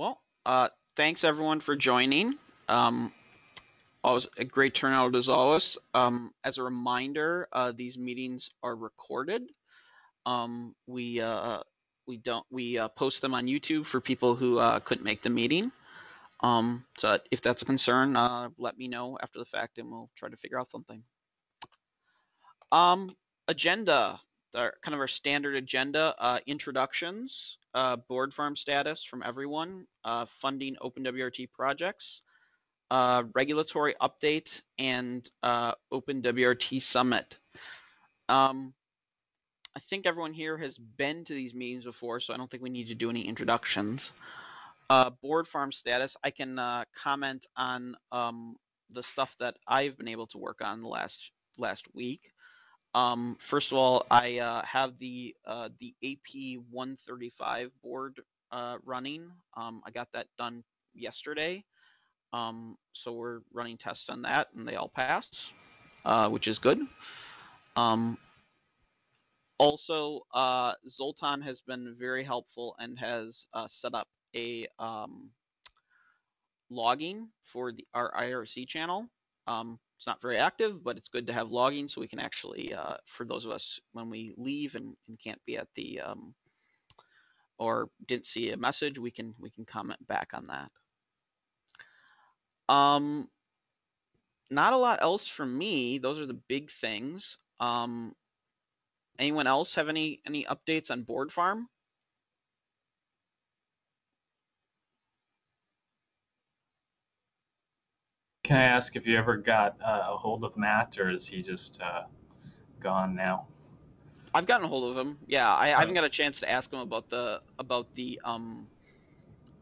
Well, thanks everyone for joining. Always a great turnout as always. As a reminder, these meetings are recorded. We post them on YouTube for people who couldn't make the meeting. So if that's a concern, let me know after the fact and we'll try to figure out something. Agenda, our standard agenda, introductions, board farm status from everyone, funding OpenWRT projects, regulatory update, and OpenWRT summit. I think everyone here has been to these meetings before, so I don't think we need to do any introductions. Board farm status, I can comment on the stuff that I've been able to work on the last week. First of all, I have the AP135 board running. I got that done yesterday. So we're running tests on that, and they all pass, which is good. Also, Zoltan has been very helpful and has set up a logging for our IRC channel. It's not very active, but it's good to have logging so we can actually, for those of us when we leave and can't be at the or didn't see a message, we can comment back on that. Not a lot else from me. Those are the big things. Anyone else have any updates on Board Farm? Can I ask if you ever got a hold of Matt, or is he just gone now? I've gotten a hold of him. Yeah, I haven't got a chance to ask him about the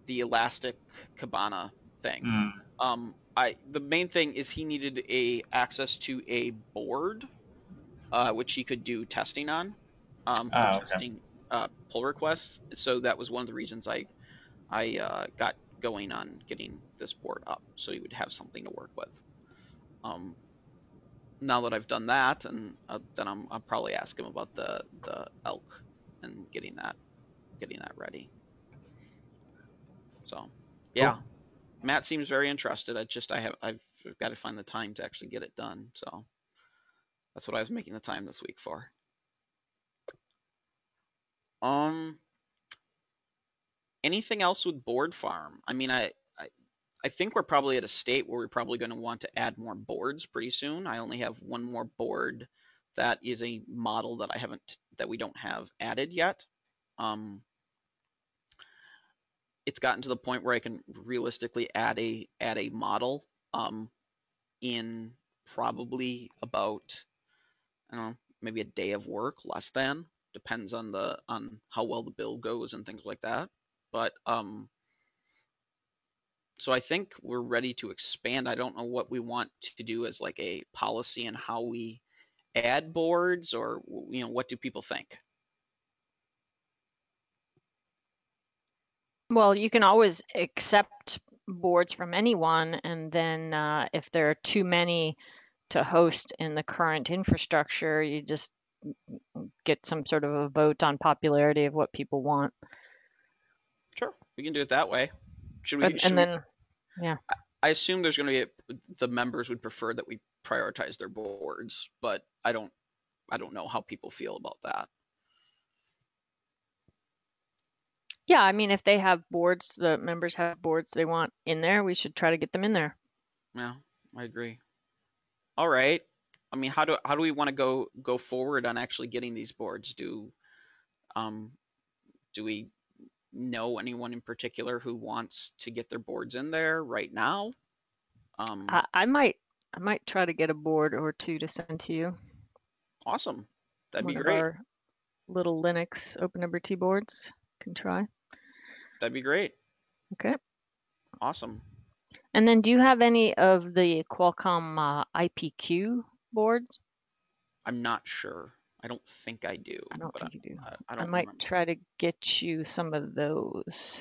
elastic Kibana thing. Mm. The main thing is he needed access to a board, which he could do testing on, testing pull requests. So that was one of the reasons I got going on getting this board up, so you would have something to work with. Now that I've done that, and then I'll probably ask him about the elk and getting that ready. So, yeah, cool. Matt seems very interested. I've got to find the time to actually get it done. So. That's what I was making the time this week for. Anything else with Board Farm? I mean, I think we're probably at a state where we're probably going to want to add more boards pretty soon. I only have one more board that is a model that we don't have added yet. It's gotten to the point where I can realistically add a model in probably about, I don't know, maybe a day of work, less than, depends on how well the build goes and things like that. But so I think we're ready to expand. I don't know what we want to do as like a policy and how we add boards, or what do people think? Well, you can always accept boards from anyone, and then if there are too many to host in the current infrastructure, you just get some sort of a vote on popularity of what people want. Sure, we can do it that way. Yeah. I assume there's going to be the members would prefer that we prioritize their boards, but I don't know how people feel about that. Yeah, I mean, if they have boards, the members have boards they want in there, we should try to get them in there. Yeah, I agree. All right. I mean, how do we want to go forward on actually getting these boards? Do we know anyone in particular who wants to get their boards in there right now? I might try to get a board or two to send to you. Awesome. That'd be great. Our little Linux OpenWRT boards can try. That'd be great. Okay. Awesome. And then do you have any of the Qualcomm IPQ boards? I'm not sure. I don't think I do. I don't think you do. I might try to get you some of those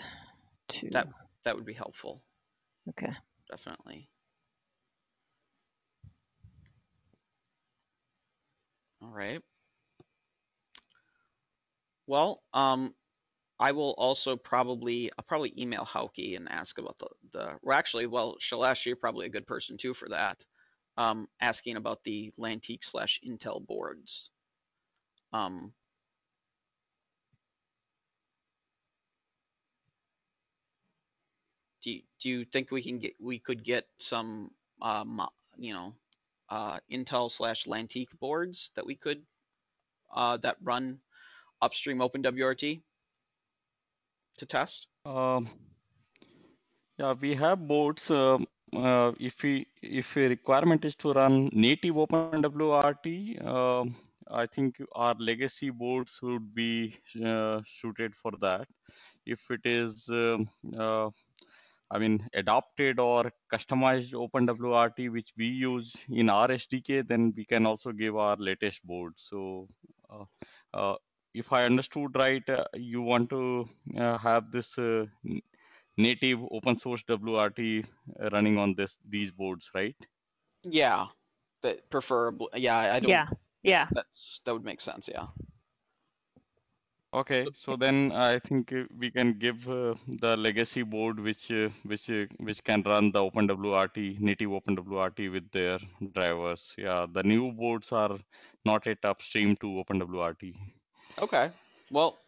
too. That would be helpful. Okay. Definitely. All right. Well, I will also probably, I'll probably email Hauke and ask about the well, actually, well, Shalasha, you're probably a good person too for that. Asking about the Lantiq / Intel boards. Do you think we could get some, Intel / Lantiq boards that we could, that run upstream OpenWRT to test? Yeah, we have boards. If a requirement is to run native OpenWRT, I think our legacy boards would be suited for that. If it is, I mean, adopted or customized OpenWRT, which we use in our SDK, then we can also give our latest board. So if I understood right, you want to have this native open source WRT running on these boards, right? Yeah, but preferably, yeah, I don't. Yeah, yeah. That would make sense, yeah. Okay, so then I think we can give the legacy board, which can run the OpenWRT, native OpenWRT with their drivers. Yeah, the new boards are not yet upstream to OpenWRT. Okay, well,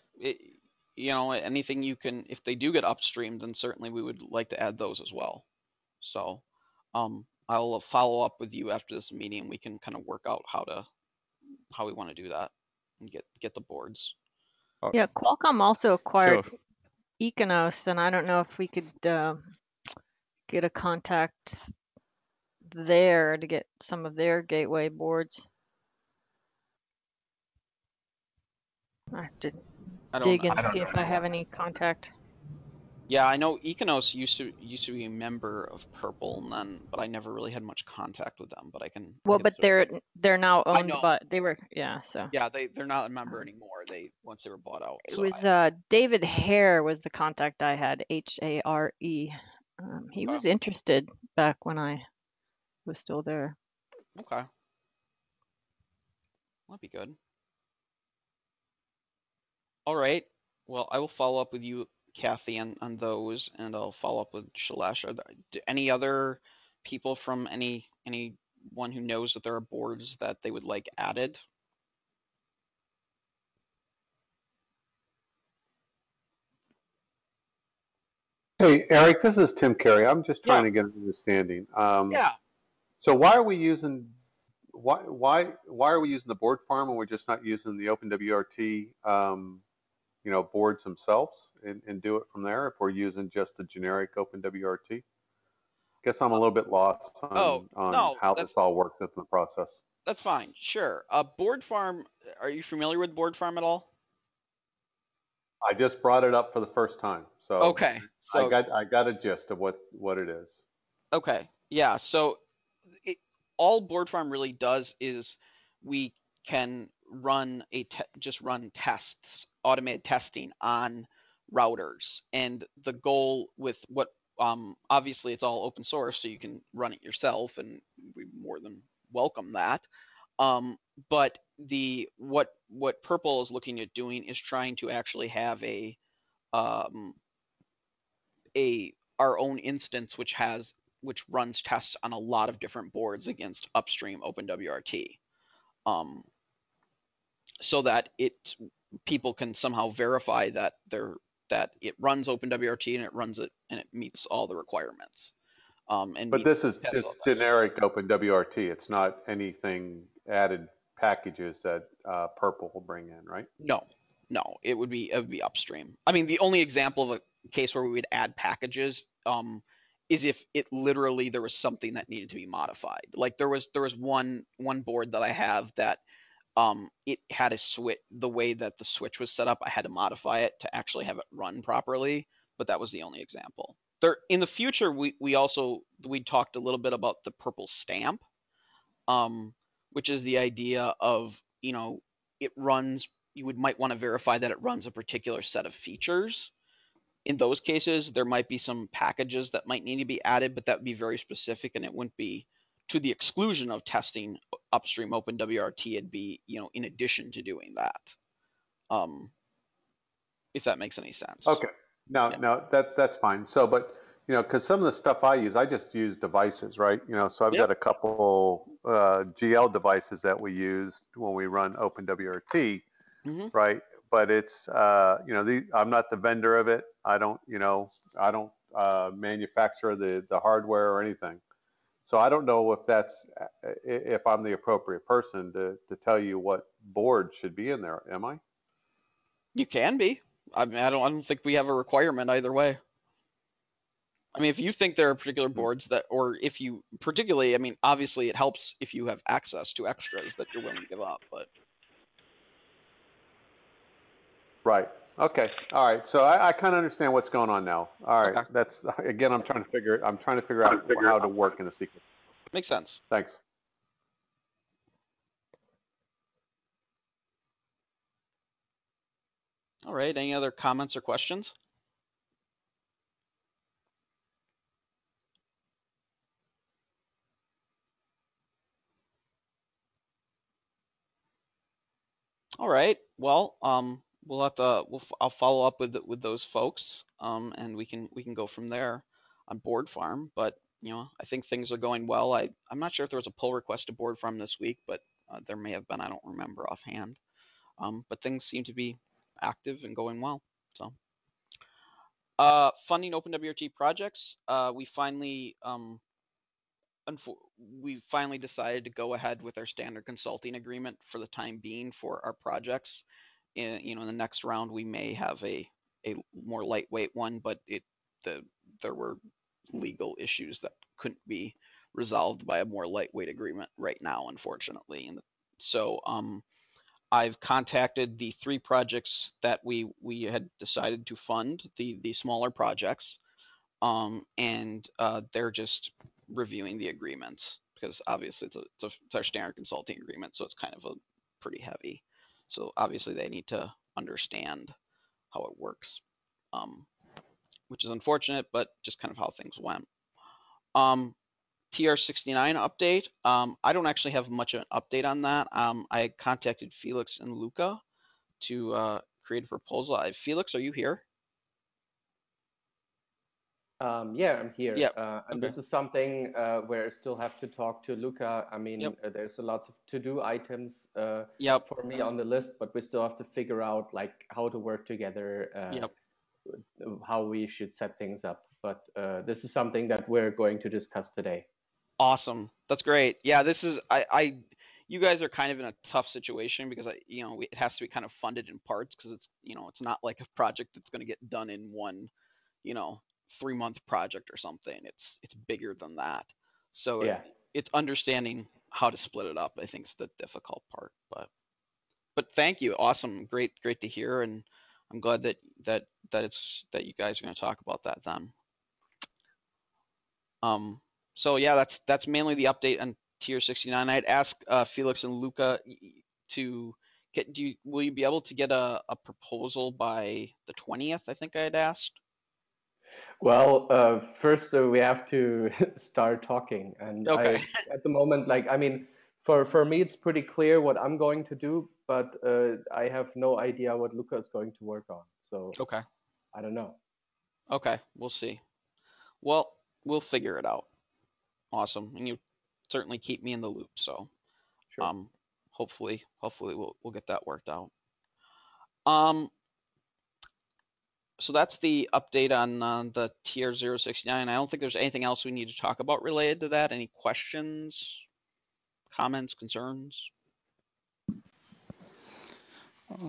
anything you can, if they do get upstream, then certainly we would like to add those as well. So I'll follow up with you after this meeting. We can kind of work out how we want to do that and get the boards. Yeah, Qualcomm also acquired Ikanos, and I don't know if we could get a contact there to get some of their gateway boards. I have to dig in to see if I have any contact. Yeah, I know Ikanos used to be a member of Purple, and then but I never really had much contact with them. But I can. Well, but they're now owned, but they were yeah, they're not a member anymore. Once they were bought out. It was David Hare was the contact I had. H-A-R-E. He was interested back when I was still there. Okay, that'd be good. All right. Well, I will follow up with you, Kathy, on those, and I'll follow up with Shailesh. Are there any other people from anyone who knows that there are boards that they would like added? Hey, Eric, this is Tim Carey. I'm just trying to get an understanding. So why are we using the board farm and we're just not using the OpenWRT? Boards themselves and do it from there if we're using just the generic OpenWRT? Guess I'm a little bit lost on how this all works in the process. That's fine, sure. Board farm, are you familiar with board farm at all? I just brought it up for the first time. So, okay. So I got a gist of what it is. Okay, yeah, so all board farm really does is we can run just run tests, automated testing on routers, and the goal with what obviously it's all open source, so you can run it yourself, and we more than welcome that. But what Purple is looking at doing is trying to actually have our own instance which runs tests on a lot of different boards against upstream OpenWRT. So that people can somehow verify that it runs OpenWRT and it runs it and it meets all the requirements. But this is just generic OpenWRT. It's not anything added packages that Purple will bring in, right? No, it would be upstream. I mean, the only example of a case where we would add packages is if it literally there was something that needed to be modified. Like there was one board that I have that. It had a switch, the way that the switch was set up, I had to modify it to actually have it run properly, but that was the only example. In the future, we talked a little bit about the Purple stamp, which is the idea of, it runs, you might want to verify that it runs a particular set of features. In those cases, there might be some packages that might need to be added, but that would be very specific and it wouldn't be to the exclusion of testing upstream OpenWRT. It'd be, in addition to doing that. if that makes any sense. Okay. No, yeah. No, that's fine. So, but, you know, because some of the stuff I use, I just use devices, right? You know, so I've got a couple GL devices that we use when we run OpenWRT, right? But it's, you know, I'm not the vendor of it. I don't manufacture the hardware or anything. So I don't know if if I'm the appropriate person to tell you what board should be in there, am I? You can be. I mean, I don't think we have a requirement either way. I mean, if you think there are particular boards that, or if you particularly, I mean, obviously it helps if you have access to extras that you're willing to give up, but. Right. Okay. All right. So I kind of understand what's going on now. All right. Okay. That's, again, I'm trying to figure out how to work in a sequence. Makes sense. Thanks. All right. Any other comments or questions? All right. Well, we'll have to. I'll follow up with those folks, and we can go from there on Board Farm. But you know, I think things are going well. I'm not sure if there was a pull request to Board Farm this week, but there may have been. I don't remember offhand. But things seem to be active and going well. So, funding OpenWRT projects. We finally decided to go ahead with our standard consulting agreement for the time being for our projects. In the next round, we may have a more lightweight one, but there were legal issues that couldn't be resolved by a more lightweight agreement right now, unfortunately. And so I've contacted the three projects that we had decided to fund, the smaller projects, and they're just reviewing the agreements, because obviously it's our standard consulting agreement, so it's kind of a pretty heavy. So obviously they need to understand how it works, which is unfortunate, but just kind of how things went. TR69 update. I don't actually have much of an update on that. I contacted Felix and Luca to create a proposal. Felix, are you here? Yeah, I'm here. Yep. And okay. This is something where I still have to talk to Luca. I mean, there's a lot of to-do items for me on the list, but we still have to figure out like how to work together, how we should set things up. But this is something that we're going to discuss today. Awesome. That's great. Yeah, this is, you guys are kind of in a tough situation because, it has to be kind of funded in parts, because it's, it's not like a project that's going to get done in one, 3-month project or something. It's bigger than that, so yeah. It's understanding how to split it up, I think, is the difficult part, but thank you. Awesome. Great to hear, and I'm glad that you guys are going to talk about that then. So yeah, that's mainly the update on Tier 69. I'd ask Felix and Luca to get, will you be able to get a proposal by the 20th, I think I had asked? Well, first we have to start talking, and okay. At the moment, for me, it's pretty clear what I'm going to do, but I have no idea what Luca is going to work on. So okay, I don't know. Okay, we'll see. Well, we'll figure it out. Awesome, and you certainly keep me in the loop. So, sure. Hopefully, we'll get that worked out. So that's the update on the TR069. I don't think there's anything else we need to talk about related to that. Any questions, comments, concerns?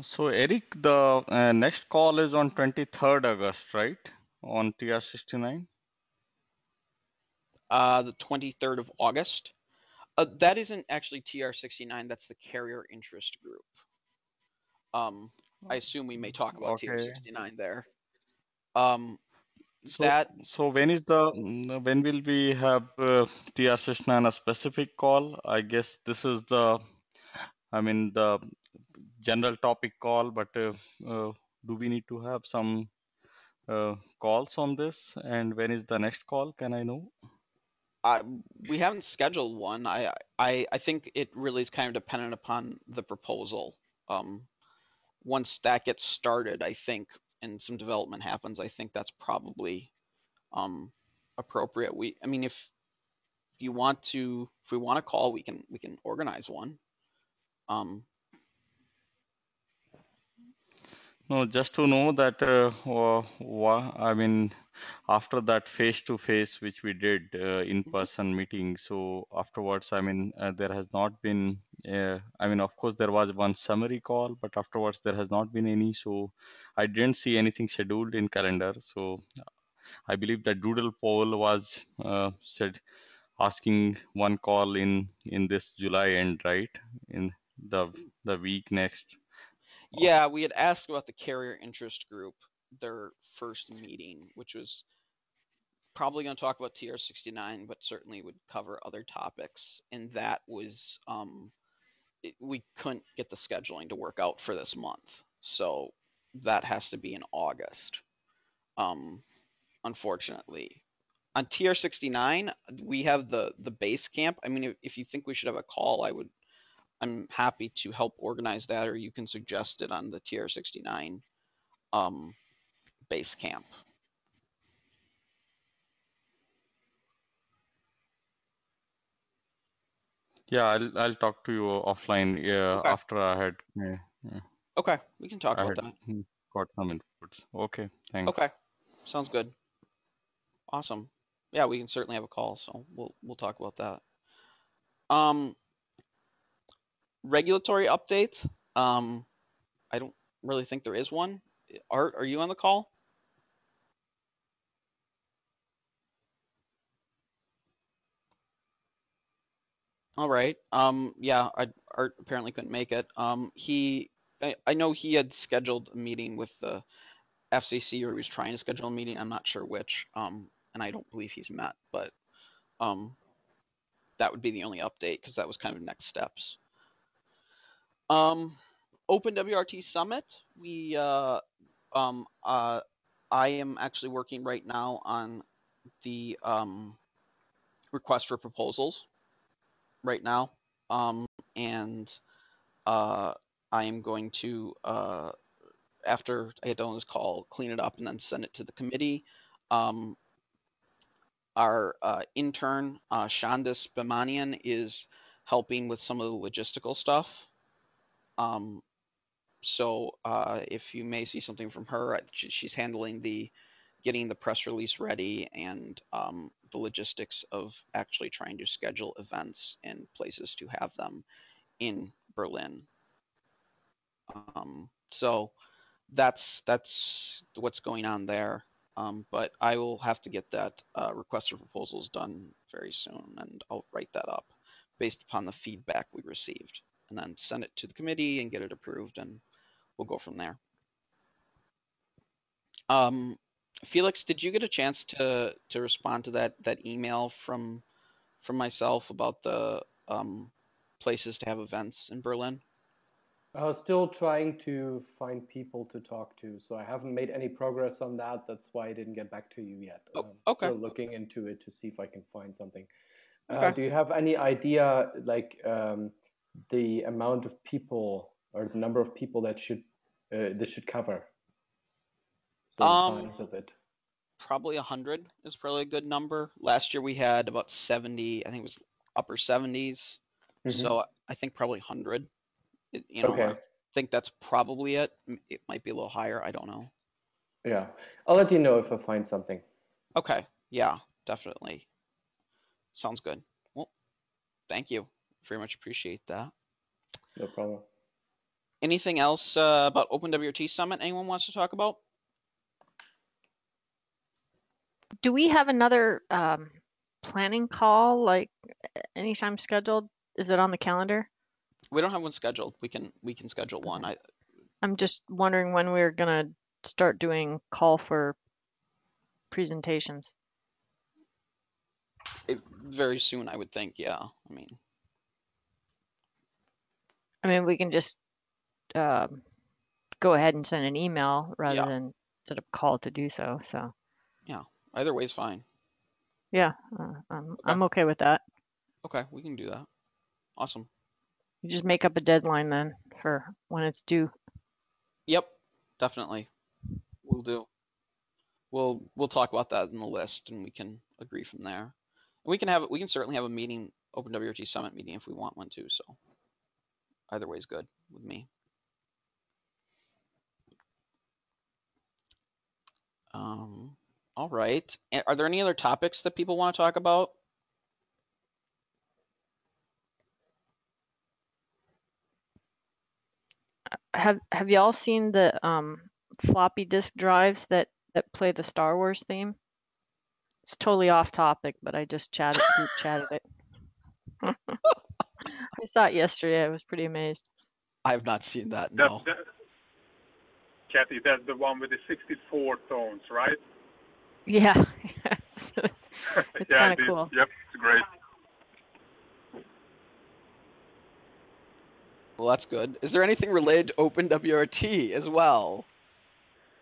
So Eric, the next call is on 23rd August, right? On TR69? The 23rd of August. That isn't actually TR69. That's the Carrier Interest Group. I assume we may talk about TR69 there. So when will we have TR69 a specific call? I guess this is the general topic call, but do we need to have some calls on this? And when is the next call? Can I know? We haven't scheduled one. I think it really is kind of dependent upon the proposal. Once that gets started, I think and some development happens, I think that's probably appropriate. I mean, if we want to call, we can organize one. No, just to know that, I mean, after that face-to-face, which we did in-person meeting, so afterwards, I mean, there has not been, I mean, of course, there was one summary call, but afterwards, there has not been any. So I didn't see anything scheduled in calendar. So I believe that doodle poll was said asking one call in this July end, right? In the week next. Yeah, we had asked about the Carrier Interest Group, their first meeting, which was probably going to talk about TR69, but certainly would cover other topics. And that was, we couldn't get the scheduling to work out for this month. So that has to be in August, unfortunately. On TR69, we have the base camp. I mean, if you think we should have a call, I'm happy to help organize that, or you can suggest it on the TR69 base camp. Yeah, I'll talk to you offline after I had. Okay, we can talk about that. Got some inputs. Okay, thanks. Okay, sounds good. Awesome. Yeah, we can certainly have a call, so we'll talk about that. Regulatory update. I don't really think there is one. Art, are you on the call? All right. Yeah, Art apparently couldn't make it. I know he had scheduled a meeting with the FCC, or he was trying to schedule a meeting. I'm not sure which. And I don't believe he's met, but that would be the only update, because that was kind of next steps. OpenWRT Summit, I am actually working right now on the request for proposals right now, and I am going to, after I get done with this call, clean it up and then send it to the committee. Our intern, Shonda Spemanian, is helping with some of the logistical stuff. So if you may see something from her, she's handling getting the press release ready and the logistics of actually trying to schedule events and places to have them in Berlin. So that's what's going on there. But I will have to get that request for proposals done very soon, and I'll write that up based upon the feedback we received, and then send it to the committee and get it approved, and we'll go from there. Felix, did you get a chance to respond to that email from myself about the places to have events in Berlin? I was still trying to find people to talk to, so I haven't made any progress on that. That's why I didn't get back to you yet. Okay. Still looking into it to see if I can find something. Okay. Do you have any idea, like, the amount of people or the number of people that should this should cover? Probably 100 is probably a good number. Last year we had about 70. I think it was upper 70s. Mm-hmm. So I think probably 100. Okay. I think that's probably it. It might be a little higher. I don't know. Yeah, I'll let you know if I find something. Okay. Yeah, definitely. Sounds good. Well, thank you. Very much appreciate that. No problem. Anything else about OpenWRT Summit anyone wants to talk about? Do we have another planning call, like, anytime scheduled? Is it on the calendar? We don't have one scheduled. We can schedule one. I'm just wondering when we're going to start doing call for presentations. Very soon, I would think, yeah. I mean, we can just go ahead and send an email rather than set up a call to do so. So yeah, either way is fine. Yeah, I'm okay with that. Okay, we can do that. Awesome. You just make up a deadline then for when it's due. Yep, definitely. We we'll do. We'll talk about that in the list, and we can agree from there. And we can certainly have a meeting, OpenWRT Summit meeting, if we want one too. So either way is good with me. All right. Are there any other topics that people want to talk about? Have y'all seen the floppy disk drives that play the Star Wars theme? It's totally off topic, but I just group chatted it. I saw it yesterday. I was pretty amazed. I have not seen that. No. Kathy, that's the one with the 64 tones, right? Yeah. it's kind of cool. Yep, it's great. Well, that's good. Is there anything related to OpenWRT as well?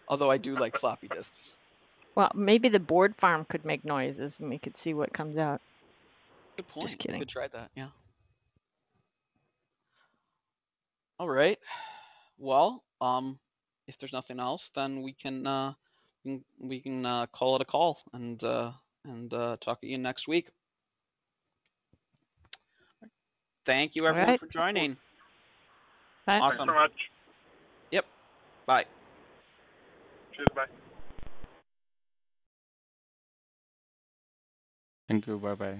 Although I do like floppy disks. Well, maybe the board farm could make noises and we could see what comes out. Good point. Just kidding. We could try that, yeah. All right. Well, if there's nothing else, then we can call it a call and talk to you next week. Thank you everyone for joining. Bye. Awesome. Thanks so much. Yep. Bye. Cheers. Bye. Thank you. Bye. Bye.